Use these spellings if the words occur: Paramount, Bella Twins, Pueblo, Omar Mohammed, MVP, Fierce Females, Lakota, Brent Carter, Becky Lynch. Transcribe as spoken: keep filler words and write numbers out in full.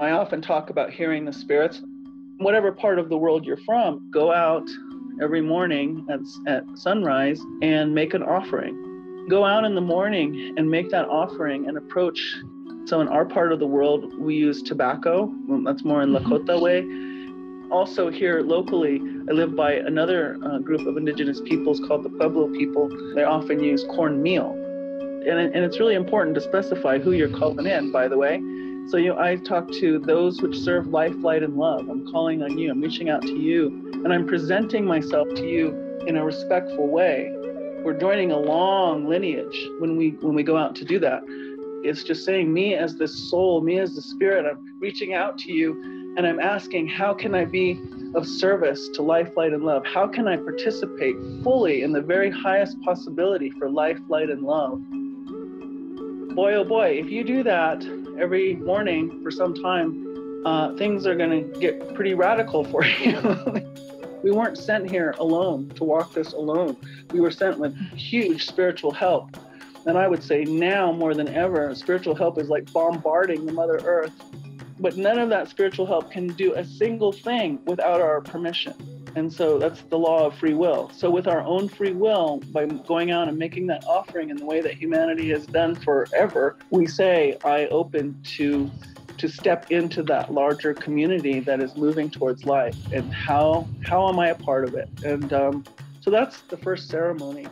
I often talk about hearing the spirits. Whatever part of the world you're from, go out every morning at, at sunrise and make an offering. Go out in the morning and make that offering and approach. So in our part of the world, we use tobacco. That's more in Lakota way. Also here locally, I live by another uh, group of indigenous peoples called the Pueblo people. They often use cornmeal. And, and it's really important to specify who you're calling in, by the way. So you know, I talk to those which serve life, light, and love. I'm calling on you. I'm reaching out to you. And I'm presenting myself to you in a respectful way. We're joining a long lineage when we when we go out to do that. It's just saying, me as this soul, me as the spirit, I'm reaching out to you and I'm asking, how can I be of service to life, light, and love? How can I participate fully in the very highest possibility for life, light, and love? Boy, oh boy, if you do that every morning for some time, uh, things are going to get pretty radical for you. We weren't sent here alone to walk this alone. We were sent with huge spiritual help. And I would say now more than ever, spiritual help is like bombarding the Mother Earth. But none of that spiritual help can do a single thing without our permission. And so that's the law of free will. So with our own free will, by going out and making that offering in the way that humanity has done forever, we say, I open to, to step into that larger community that is moving towards life. And how, how am I a part of it? And um, so that's the first ceremony.